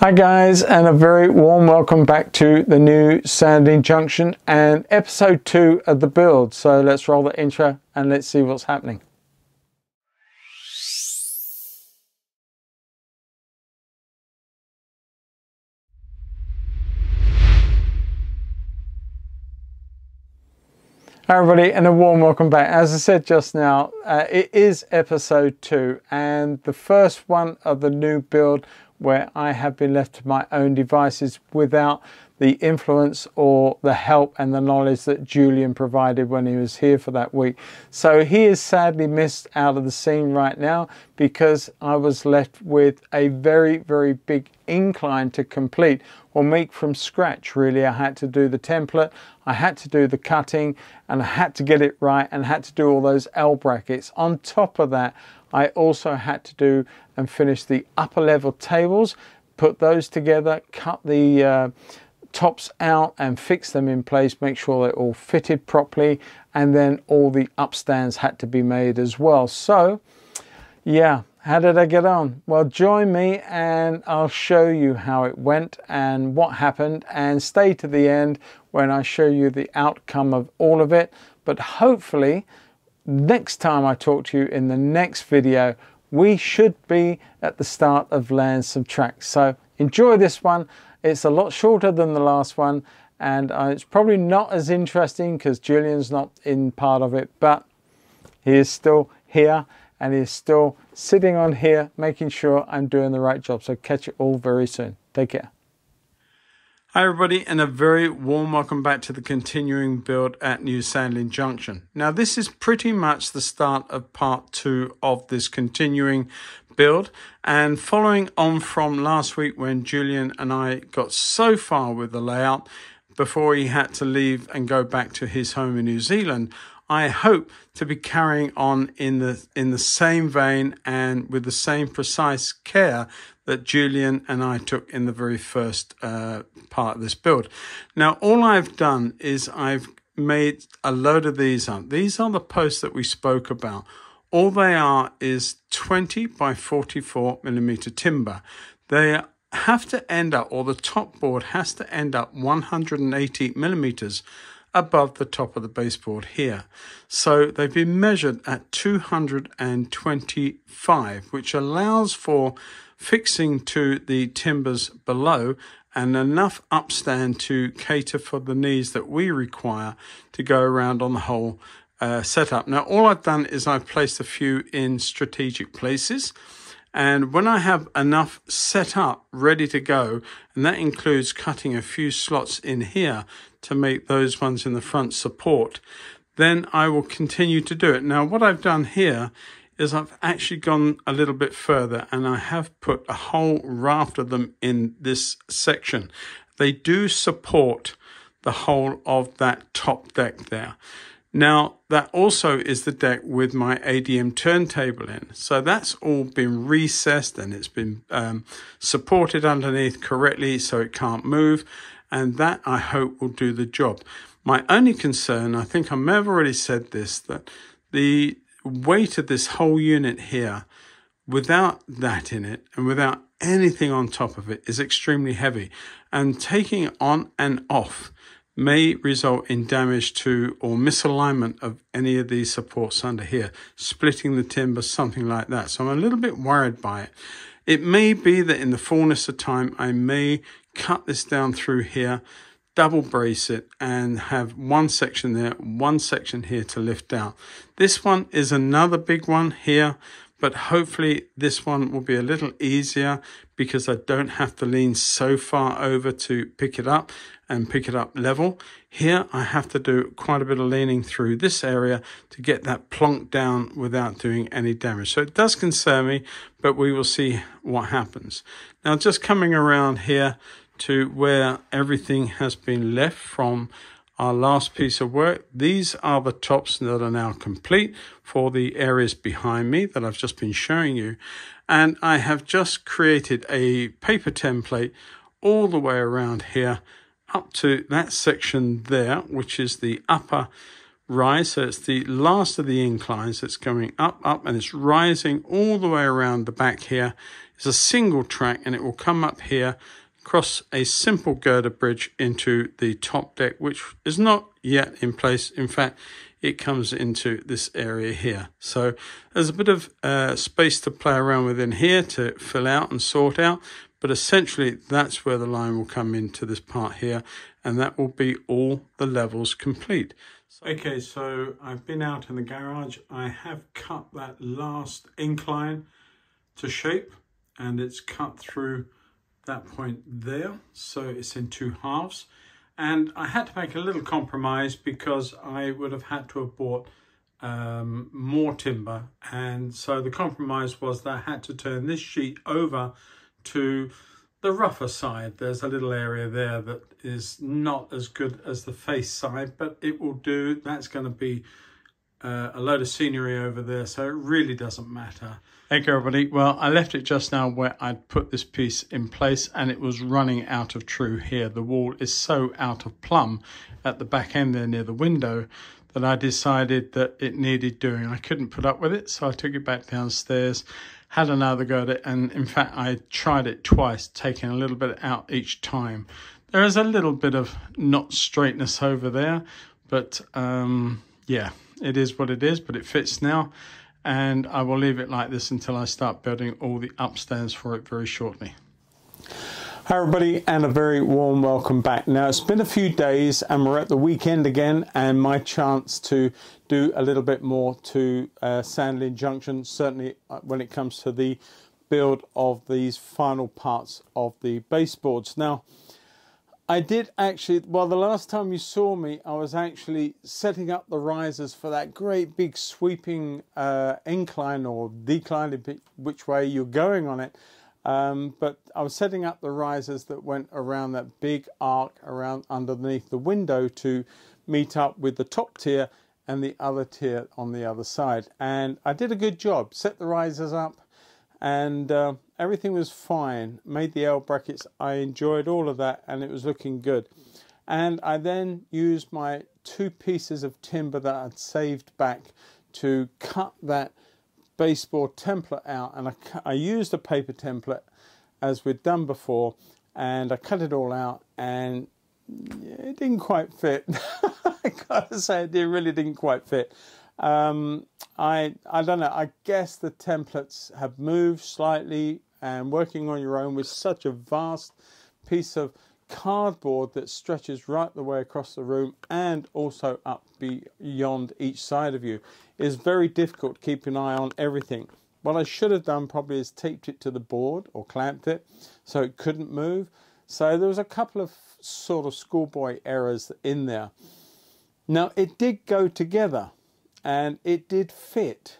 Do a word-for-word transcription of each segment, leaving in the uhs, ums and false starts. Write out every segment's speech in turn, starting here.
Hi guys, and a very warm welcome back to the new Sandling Junction and episode two of the build. So let's roll the intro and let's see what's happening. Hi everybody, and a warm welcome back. As I said just now, uh, it is episode two and the first one of the new build where I have been left to my own devices without the influence or the help and the knowledge that Julian provided when he was here for that week. So he is sadly missed out of the scene right now because I was left with a very, very big incline to complete or make from scratch, really. I had to do the template, I had to do the cutting, and I had to get it right, and I had to do all those L brackets. On top of that, I also had to do and finish the upper level tables, put those together, cut the uh, tops out and fix them in place, make sure they're all fitted properly, and then all the upstands had to be made as well. So yeah, how did I get on? Well, join me and I'll show you how it went and what happened, and stay to the end when I show you the outcome of all of it. But hopefully next time I talk to you in the next video, we should be at the start of land subtract. So enjoy this one. It's a lot shorter than the last one, and uh, it's probably not as interesting because Julian's not in part of it, but he is still here and he is still sitting on here making sure I'm doing the right job. So catch you all very soon. Take care. Hi everybody, and a very warm welcome back to the continuing build at New Sandling Junction. Now this is pretty much the start of part two of this continuing build, and following on from last week when Julian and I got so far with the layout before he had to leave and go back to his home in New Zealand, I hope to be carrying on in the in the same vein and with the same precise care that Julian and I took in the very first uh, part of this build. Now, all I've done is I've made a load of these up. These are the posts that we spoke about. All they are is twenty by forty-four millimeter timber. They have to end up, or the top board has to end up one hundred eighty millimeters above the top of the baseboard here. So they've been measured at two hundred twenty-five, which allows for fixing to the timbers below and enough upstand to cater for the knees that we require to go around on the whole uh, setup. Now, all I've done is I've placed a few in strategic places, and when I have enough set up ready to go, and that includes cutting a few slots in here to make those ones in the front support, then I will continue to do it. Now, what I've done here is I've actually gone a little bit further, and I have put a whole raft of them in this section. They do support the whole of that top deck there. Now, that also is the deck with my A D M turntable in. So that's all been recessed and it's been um, supported underneath correctly so it can't move. And that, I hope, will do the job. My only concern, I think I may have already said this, that the weight of this whole unit here, without that in it and without anything on top of it, is extremely heavy. And taking it on and off may result in damage to or misalignment of any of these supports under here, splitting the timber, something like that. So I'm a little bit worried by it. It may be that in the fullness of time, I may cut this down through here, double brace it, and have one section there, one section here to lift out. This one is another big one here, but hopefully this one will be a little easier because I don't have to lean so far over to pick it up and pick it up level. Here I have to do quite a bit of leaning through this area to get that plonk down without doing any damage. So it does concern me, but we will see what happens. Now, just coming around here to where everything has been left from our last piece of work. These are the tops that are now complete for the areas behind me that I've just been showing you. And I have just created a paper template all the way around here up to that section there, which is the upper rise. So it's the last of the inclines that's going up, up, and it's rising all the way around the back here. is a single track, and it will come up here, cross a simple girder bridge into the top deck, which is not yet in place. In fact, it comes into this area here. So there's a bit of uh, space to play around with in here to fill out and sort out. But essentially, that's where the line will come into this part here. And that will be all the levels complete. Okay, so I've been out in the garage. I have cut that last incline to shape. And it's cut through that point there. So it's in two halves. And I had to make a little compromise because I would have had to have bought um, more timber. And so the compromise was that I had to turn this sheet over to the rougher side. There's a little area there that is not as good as the face side, but it will do. That's going to be uh, a load of scenery over there, so it really doesn't matter. Thank you, everybody. Well, I left it just now where I'd put this piece in place, and it was running out of true here. The wall is so out of plumb at the back end there near the window that I decided that it needed doing. I couldn't put up with it, so I took it back downstairs, had another go at it, and in fact, I tried it twice, taking a little bit out each time. There is a little bit of not straightness over there, but um, yeah, it is what it is, but it fits now. And I will leave it like this until I start building all the upstands for it very shortly. Hi everybody, and a very warm welcome back. Now, it's been a few days and we're at the weekend again, and my chance to do a little bit more to uh, Sandling Junction, certainly when it comes to the build of these final parts of the baseboards. Now, I did actually, well, the last time you saw me, I was actually setting up the risers for that great big sweeping uh, incline or decline, which way you're going on it. Um, but I was setting up the risers that went around that big arc around underneath the window to meet up with the top tier and the other tier on the other side. And I did a good job, set the risers up, and uh, everything was fine, made the L brackets, I enjoyed all of that, and it was looking good. And I then used my two pieces of timber that I'd saved back to cut that baseboard template out, and I, I used a paper template as we'd done before, and I cut it all out, and it didn't quite fit. I gotta say, it really didn't quite fit. Um, I, I don't know, I guess the templates have moved slightly, and working on your own with such a vast piece of cardboard that stretches right the way across the room and also up beyond each side of you is very difficult to keep an eye on everything. What I should have done probably is taped it to the board or clamped it so it couldn't move. So there was a couple of sort of schoolboy errors in there. Now, it did go together. And it did fit.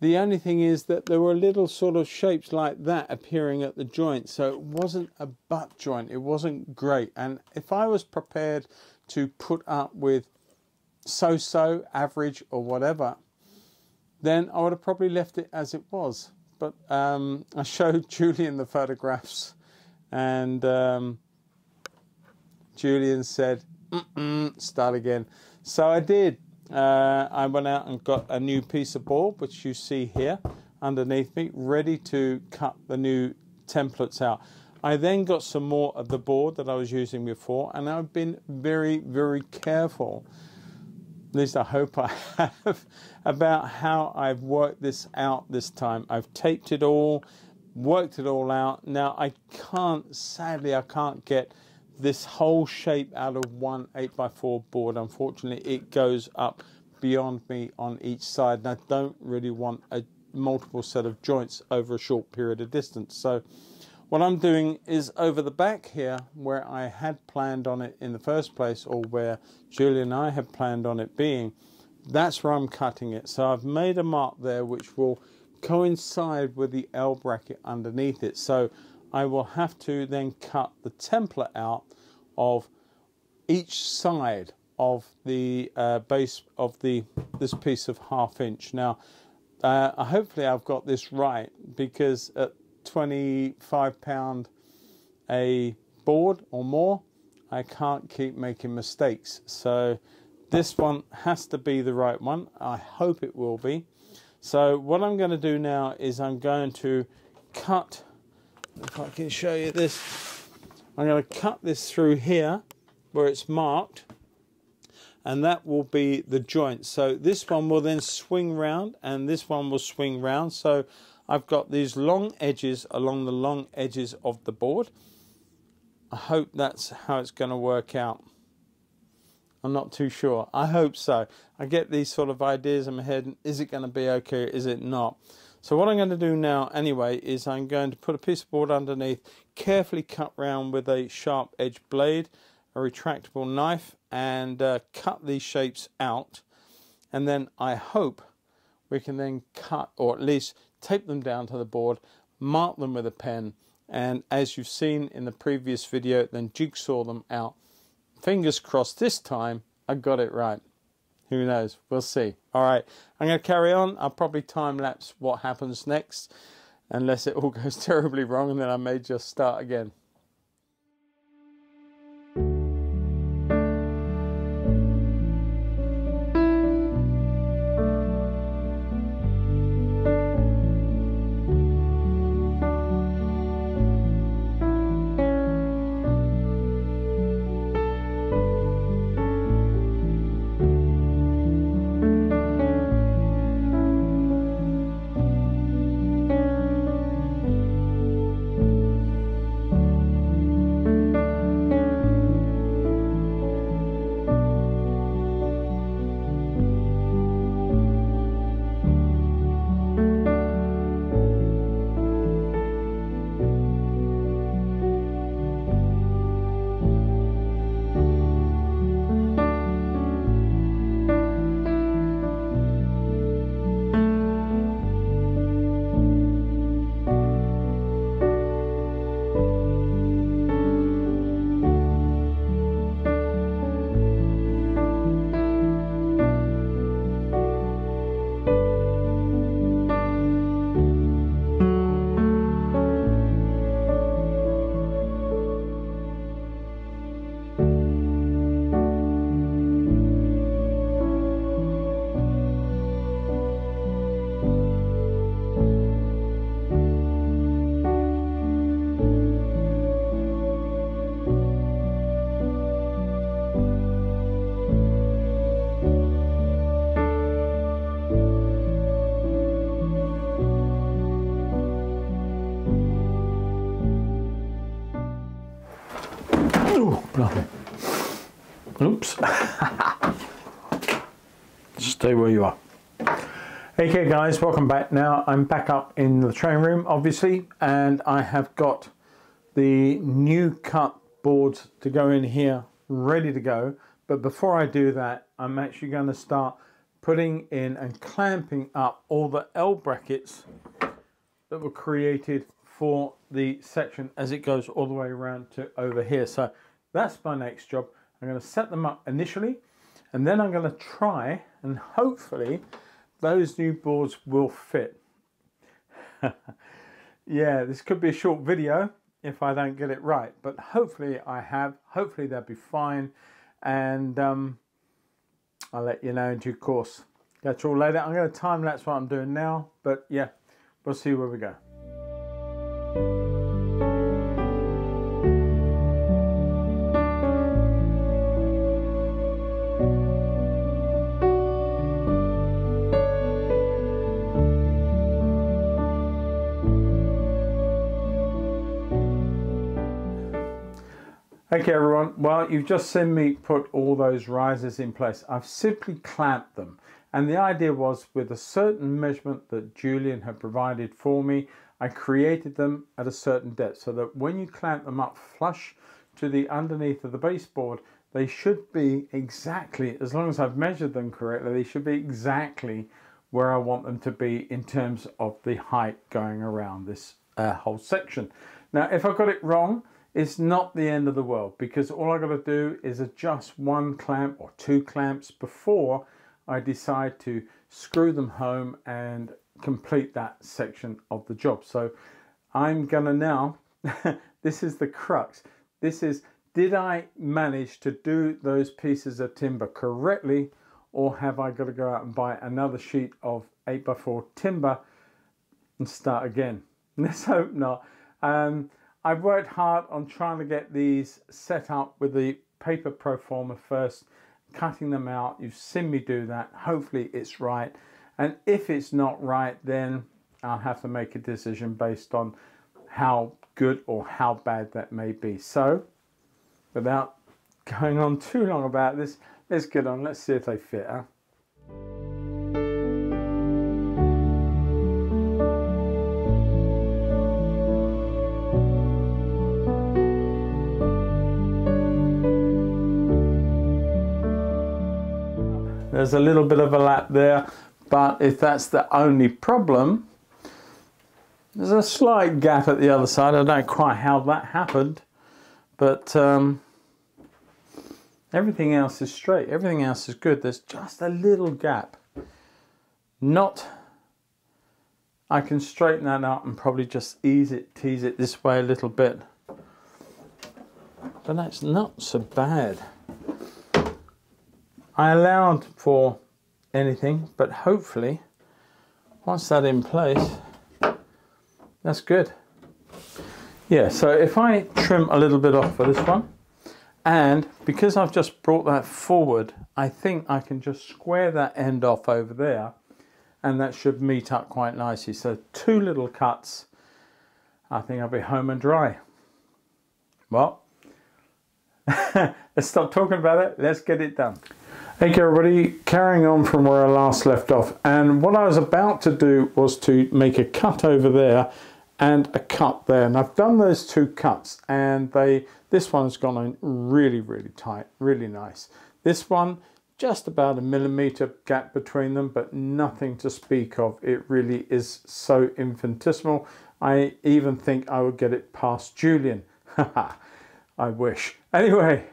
The only thing is that there were little sort of shapes like that appearing at the joint, so it wasn't a butt joint, it wasn't great. And if I was prepared to put up with so-so, average or whatever, then I would have probably left it as it was. But um, I showed Julian the photographs, and um, Julian said, mm-mm, start again. So I did. Uh, I went out and got a new piece of board, which you see here underneath me, ready to cut the new templates out. I then got some more of the board that I was using before, and I've been very, very careful, at least I hope I have, about how I've worked this out this time. I've taped it all, worked it all out. Now, I can't, sadly, I can't get this whole shape out of one eight by four board. Unfortunately, it goes up beyond me on each side, and I don't really want a multiple set of joints over a short period of distance. So what I'm doing is over the back here, where I had planned on it in the first place, or where Julian and I had planned on it being, that's where I'm cutting it. So I've made a mark there which will coincide with the L bracket underneath it. So I will have to then cut the template out of each side of the uh, base of the this piece of half inch. Now, uh, hopefully I've got this right, because at twenty-five pound a board or more, I can't keep making mistakes. So this one has to be the right one. I hope it will be. So what I'm going to do now is I'm going to cut, if I can show you this, I'm going to cut this through here where it's marked, and that will be the joint. So this one will then swing round and this one will swing round. So I've got these long edges along the long edges of the board. I hope that's how it's going to work out. I'm not too sure. I hope so. I get these sort of ideas in my head. Is it going to be okay? Is it not? So what I'm going to do now anyway is I'm going to put a piece of board underneath, carefully cut round with a sharp edge blade, a retractable knife, and uh, cut these shapes out. And then I hope we can then cut, or at least tape them down to the board, mark them with a pen, and as you've seen in the previous video, then jigsaw them out. Fingers crossed this time I got it right. Who knows? We'll see. All right, I'm going to carry on. I'll probably time lapse what happens next, unless it all goes terribly wrong, and then I may just start again. Oops. Stay where you are. Okay guys, welcome back. Now I'm back up in the train room obviously, and I have got the new cut boards to go in here ready to go. But before I do that, I'm actually going to start putting in and clamping up all the L brackets that were created for the section as it goes all the way around to over here. So that's my next job. I'm going to set them up initially, and then I'm going to try, and hopefully those new boards will fit. Yeah, this could be a short video if I don't get it right, but hopefully I have. Hopefully they'll be fine, and um, I'll let you know in due course. Catch you all later. I'm going to time lapse what I'm doing now, but yeah, we'll see where we go. Okay everyone, well you've just seen me put all those risers in place. I've simply clamped them, and the idea was with a certain measurement that Julian had provided for me, I created them at a certain depth so that when you clamp them up flush to the underneath of the baseboard, they should be exactly, as long as I've measured them correctly, they should be exactly where I want them to be in terms of the height going around this uh, whole section. Now if I got it wrong, it's not the end of the world, because all I got to do is adjust one clamp or two clamps before I decide to screw them home and complete that section of the job. So I'm gonna now, this is the crux. This is, did I manage to do those pieces of timber correctly, or have I got to go out and buy another sheet of eight by four timber and start again? Let's hope not. Um, I've worked hard on trying to get these set up with the paper pro forma first, cutting them out. You've seen me do that. Hopefully it's right. And if it's not right, then I'll have to make a decision based on how good or how bad that may be. So without going on too long about this, let's get on. Let's see if they fit, huh? There's a little bit of a lap there, but if that's the only problem, there's a slight gap at the other side. I don't know quite how that happened, but um, everything else is straight. Everything else is good. There's just a little gap. Not, I can straighten that out and probably just ease it, tease it this way a little bit. But that's not so bad. I allowed for anything, but hopefully, once that's in place, that's good. Yeah, so if I trim a little bit off for this one, and because I've just brought that forward, I think I can just square that end off over there, and that should meet up quite nicely. So two little cuts, I think I'll be home and dry. Well, let's stop talking about it. Let's get it done. Hey everybody, carrying on from where I last left off, and what I was about to do was to make a cut over there and a cut there, and I've done those two cuts, and they this one's gone in really, really tight, really nice. This one, just about a millimeter gap between them, but nothing to speak of. It really is so infinitesimal. I even think I would get it past Julian. Haha, I wish. Anyway,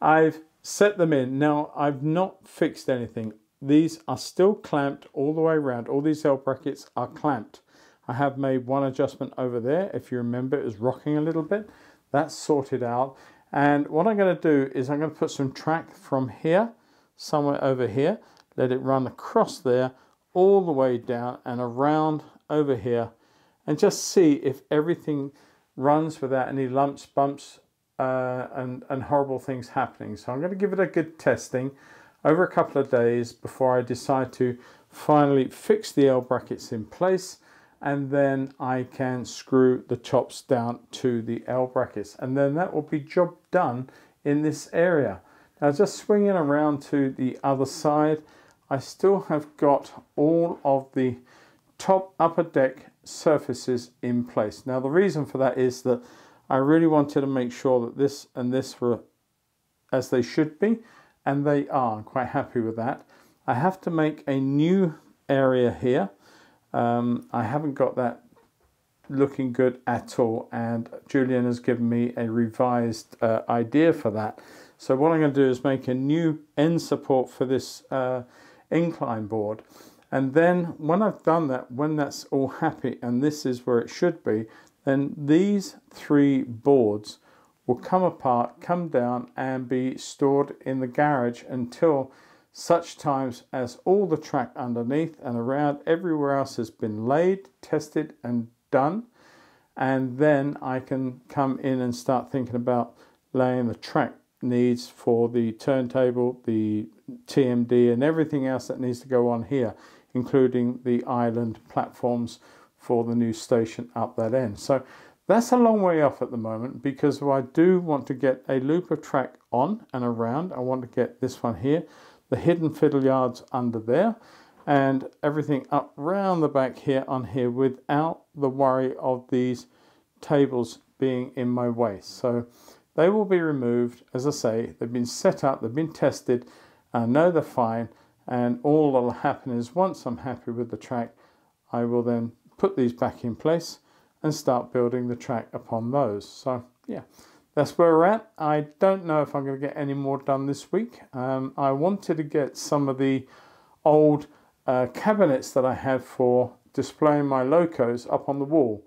I've set them in. Now, I've not fixed anything. These are still clamped all the way around. All these L brackets are clamped. I have made one adjustment over there. If you remember, it was rocking a little bit. That's sorted out. And what I'm going to do is I'm going to put some track from here, somewhere over here, let it run across there, all the way down and around over here, and just see if everything runs without any lumps, bumps, Uh, and, and horrible things happening. So I'm going to give it a good testing over a couple of days before I decide to finally fix the L brackets in place, and then I can screw the tops down to the L brackets, and then that will be job done in this area. Now, just swinging around to the other side, I still have got all of the top upper deck surfaces in place. Now, the reason for that is that I really wanted to make sure that this and this were as they should be, and they are. I'm quite happy with that. I have to make a new area here. Um, I haven't got that looking good at all, and Julian has given me a revised uh, idea for that. So what I'm going to do is make a new end support for this uh, incline board. And then when I've done that, when that's all happy and this is where it should be, then these three boards will come apart, come down, and be stored in the garage until such times as all the track underneath and around everywhere else has been laid, tested, and done. And then I can come in and start thinking about laying the track needs for the turntable, the T M D, and everything else that needs to go on here, including the island platforms for the new station up that end. So that's a long way off at the moment, because I do want to get a loop of track on and around. I want to get this one here, the hidden fiddle yards under there, and everything up round the back here on here without the worry of these tables being in my way. So they will be removed. As I say, they've been set up, they've been tested, I know they're fine, and all that will happen is once I'm happy with the track, I will then put these back in place and start building the track upon those. So yeah, that's where we're at. I don't know if I'm going to get any more done this week. Um, I wanted to get some of the old uh, cabinets that I had for displaying my locos up on the wall.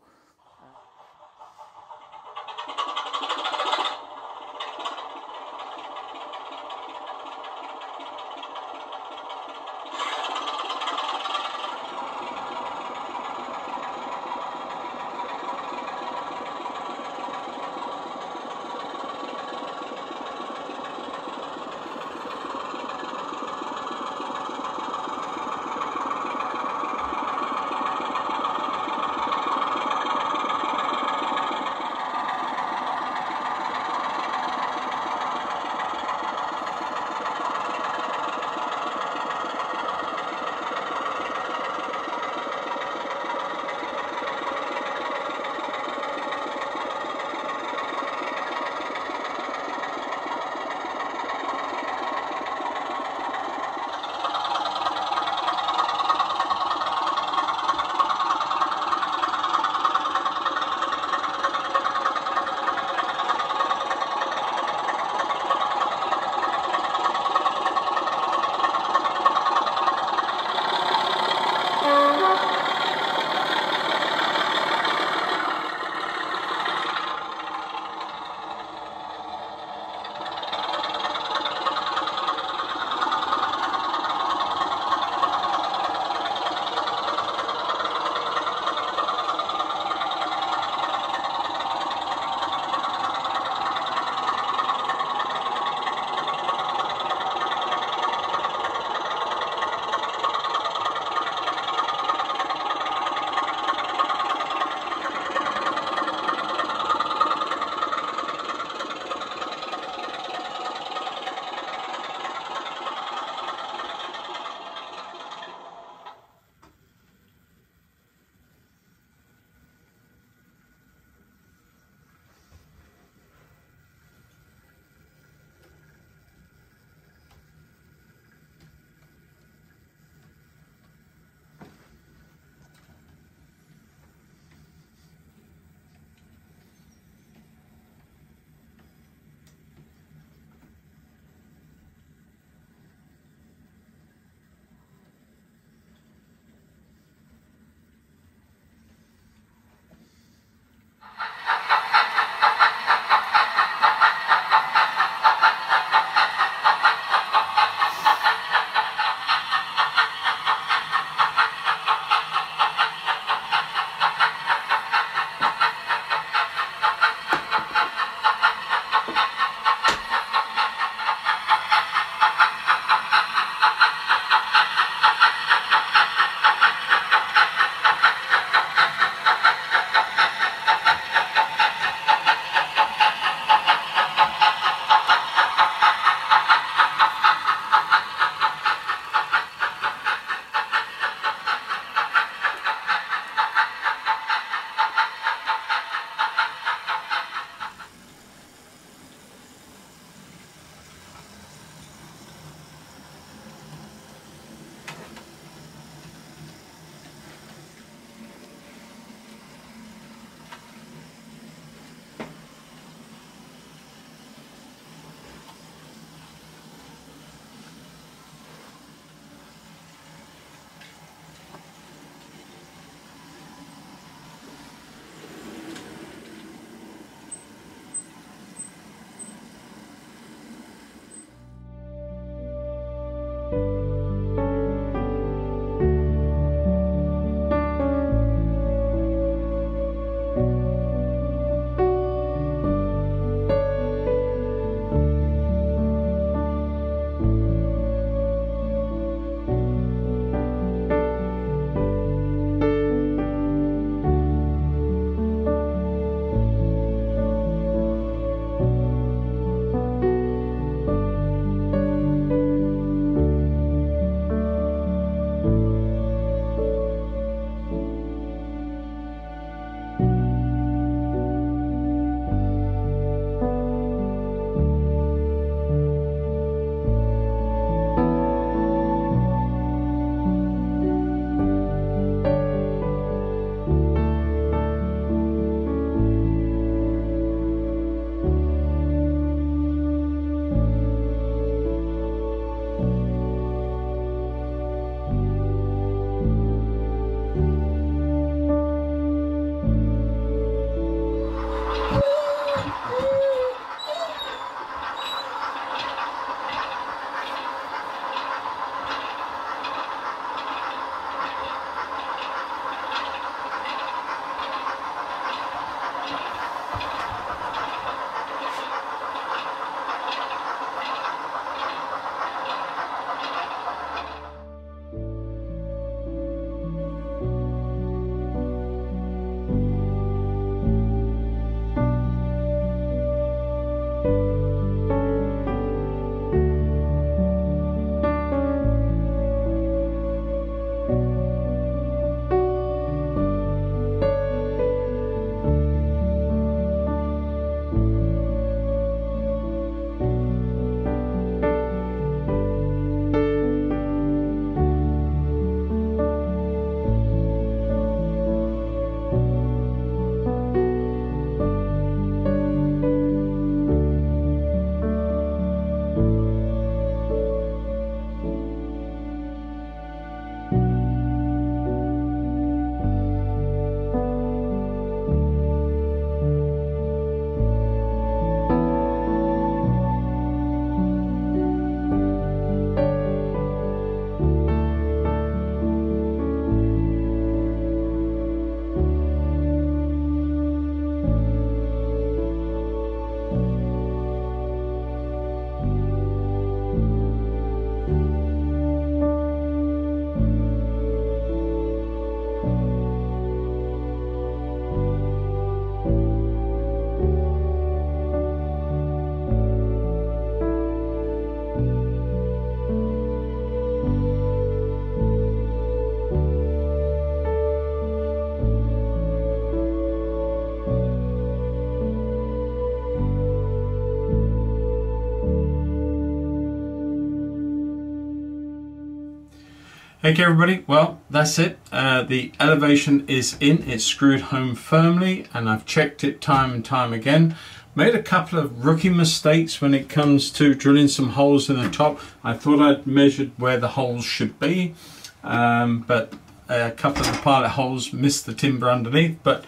Okay everybody, well that's it. Uh, the elevation is in, it's screwed home firmly, and I've checked it time and time again. Made a couple of rookie mistakes when it comes to drilling some holes in the top. I thought I'd measured where the holes should be, um, but a couple of the pilot holes missed the timber underneath, but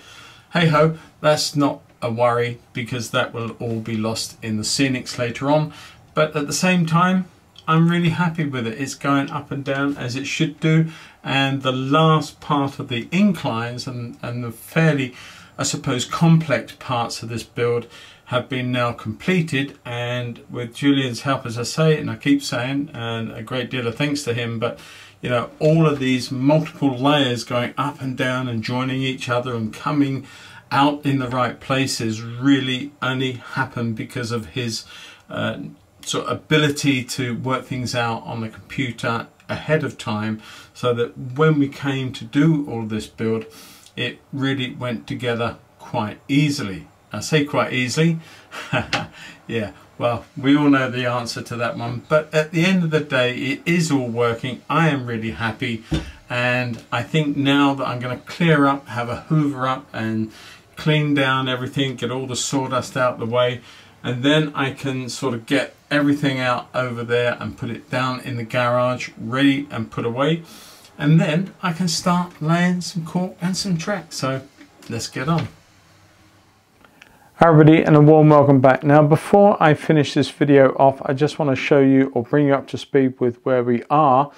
hey ho, that's not a worry because that will all be lost in the scenics later on. But at the same time, I'm really happy with it. It's going up and down as it should do, and the last part of the inclines and, and the fairly, I suppose, complex parts of this build have been now completed, and with Julian's help, as I say, and I keep saying, and a great deal of thanks to him, but you know, all of these multiple layers going up and down and joining each other and coming out in the right places really only happened because of his uh, So ability to work things out on the computer ahead of time, so that when we came to do all this build, it really went together quite easily. I say quite easily, yeah, well, we all know the answer to that one, but at the end of the day, it is all working. I am really happy, and I think now that I'm going to clear up, have a hoover up and clean down everything, get all the sawdust out the way, and then I can sort of get everything out over there and put it down in the garage ready and put away, and then I can start laying some cork and some track. So let's get on. Hi everybody, and a warm welcome back. Now before I finish this video off, I just want to show you or bring you up to speed with where we are,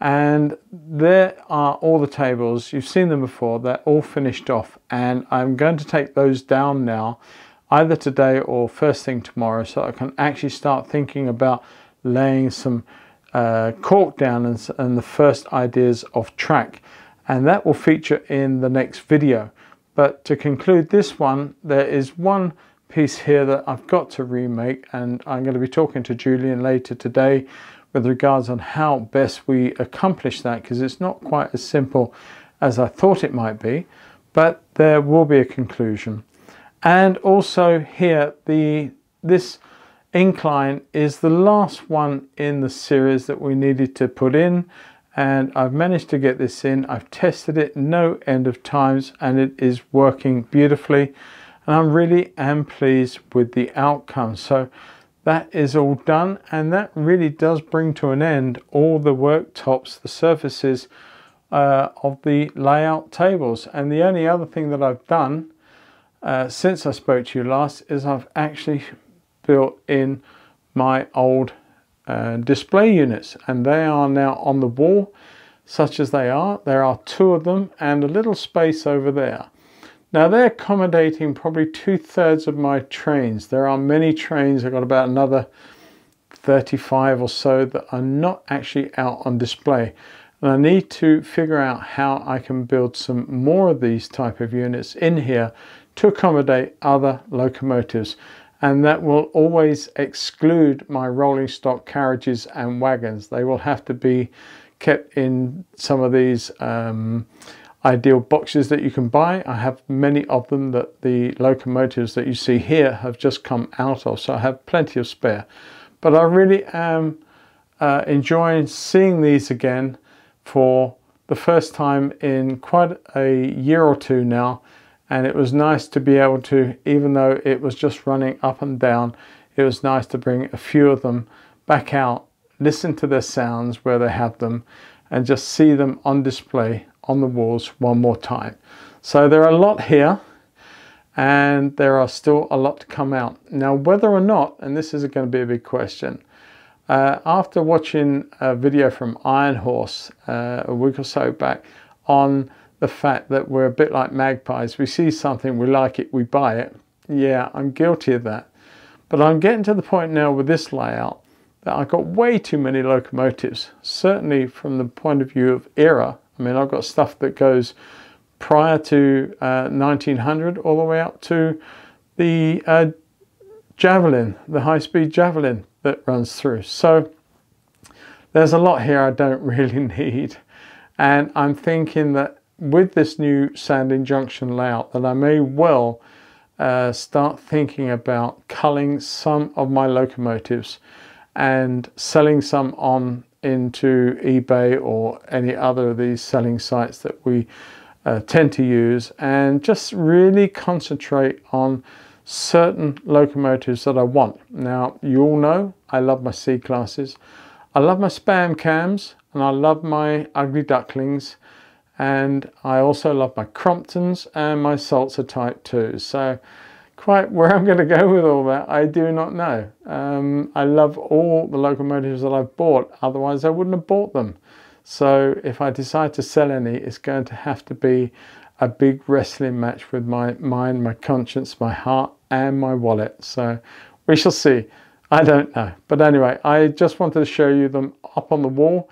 and there are all the tables. You've seen them before, they're all finished off, and I'm going to take those down now, either today or first thing tomorrow, so I can actually start thinking about laying some uh, cork down and, and the first ideas of track, and that will feature in the next video. But to conclude this one, there is one piece here that I've got to remake, and I'm going to be talking to Julian later today with regards on how best we accomplish that, because it's not quite as simple as I thought it might be, but there will be a conclusion. And also here, the this incline is the last one in the series that we needed to put in, and I've managed to get this in. I've tested it no end of times, and it is working beautifully, and I really am pleased with the outcome. So that is all done, and that really does bring to an end all the worktops, the surfaces uh, of the layout tables. And the only other thing that I've done Uh, since I spoke to you last is I've actually built in my old uh, display units, and they are now on the wall such as they are. There are two of them and a little space over there. Now they're accommodating probably two-thirds of my trains. There are many trains. I've got about another thirty-five or so that are not actually out on display. And I need to figure out how I can build some more of these type of units in here to accommodate other locomotives, and that will always exclude my rolling stock carriages and wagons. They will have to be kept in some of these um, ideal boxes that you can buy. I have many of them that the locomotives that you see here have just come out of, so I have plenty of spare. But I really am uh, enjoying seeing these again for the first time in quite a year or two now, and it was nice to be able to, even though it was just running up and down, it was nice to bring a few of them back out, listen to their sounds where they have them, and just see them on display on the walls one more time. So there are a lot here, and there are still a lot to come out. Now whether or not, and this is going to be a big question, uh, after watching a video from Iron Horse uh, a week or so back on the fact that we're a bit like magpies, we see something, we like it, we buy it. Yeah, I'm guilty of that. But I'm getting to the point now with this layout that I've got way too many locomotives, certainly from the point of view of era. I mean, I've got stuff that goes prior to uh, nineteen hundred all the way up to the uh, Javelin, the high-speed Javelin that runs through. So there's a lot here I don't really need. And I'm thinking that with this new Sandling Junction layout, that I may well uh, start thinking about culling some of my locomotives and selling some on into eBay or any other of these selling sites that we uh, tend to use, and just really concentrate on certain locomotives that I want. Now, you all know I love my C-classes, I love my spam cams, and I love my ugly ducklings, and I also love my Cromptons and my Salter type twos. So quite where I'm going to go with all that, I do not know. Um, I love all the locomotives that I've bought, otherwise I wouldn't have bought them. So if I decide to sell any, it's going to have to be a big wrestling match with my mind, my conscience, my heart and my wallet. So we shall see. I don't know. But anyway, I just wanted to show you them up on the wall.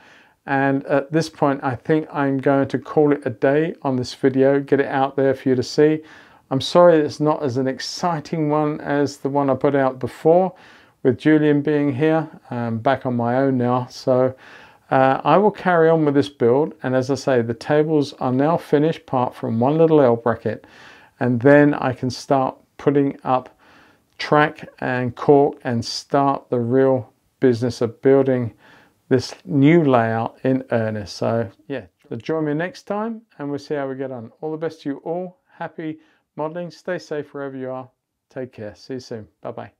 And at this point, I think I'm going to call it a day on this video, get it out there for you to see. I'm sorry it's not as an exciting one as the one I put out before with Julian being here. I'm back on my own now. So uh, I will carry on with this build. And as I say, the tables are now finished apart from one little L bracket. And then I can start putting up track and cork and start the real business of building this new layout in earnest. So yeah, join me next time and we'll see how we get on. All the best to you all. Happy modeling. Stay safe wherever you are. Take care. See you soon. Bye bye.